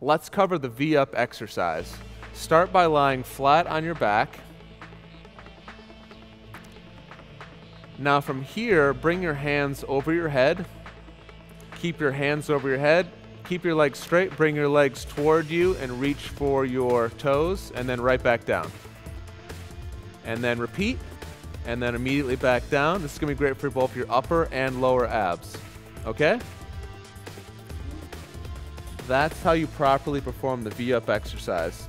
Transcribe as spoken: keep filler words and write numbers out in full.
Let's cover the V-Up exercise. Start by lying flat on your back. Now from here, bring your hands over your head. Keep your hands over your head. Keep your legs straight. Bring your legs toward you and reach for your toes and then right back down. And then repeat and then immediately back down. This is gonna be great for both your upper and lower abs, okay? That's how you properly perform the V-Up exercise.